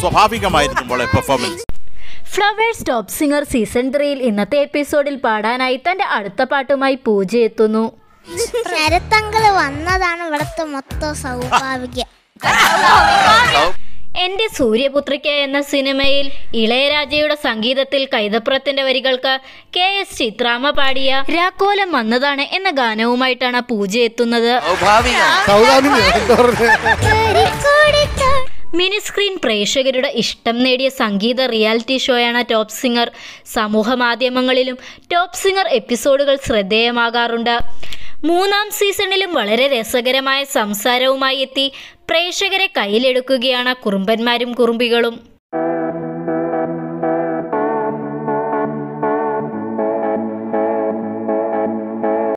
സ്വാഭാവികമായിരുന്നു performance. Flowers top singer season 3-ൽ ഇന്നത്തെ എപ്പിസോഡിൽ പാടാനായി തന്റെ അടുത്ത പാട്ടുമായി പൂജ എത്തുന്നു. ശരത്തങ്കൾ വന്നതാണ് ഇവിടുത്തെ മൊത്തം സൗഭാഗ്യം. എന്റെ സൂര്യപുത്രിക എന്ന സിനിമയിൽ ഇളയരാജയുടെ സംഗീതത്തിൽ കൈതപ്രത്തിന്റെ വരികൾക്ക് KS ചിത്രാമ പാടിയ രാക്കോലം വന്നതാണ് എന്ന ഗാനവുമായിട്ടാണ് പൂജ എത്തുന്നത്. മിനിസ്ക്രീൻ പ്രേക്ഷകരുടെ ഇഷ്ടം നേടിയ സംഗീത റിയാലിറ്റി ഷോയാണ് ടോപ്പ് സിംഗർ. സമൂഹ മാധ്യമങ്ങളിലും ടോപ്പ് സിംഗർ എപ്പിസോഡുകൾ ശ്രദ്ധേയമാകാറുണ്ട്. 3-ാം സീസണിലും വളരെ രസകരമായ സംസാരവുമായി എത്തി പ്രേക്ഷകരെ കയ്യിലെടുക്കുകയാണ് കുറുമ്പന്മാരും കുറുമ്പികളും.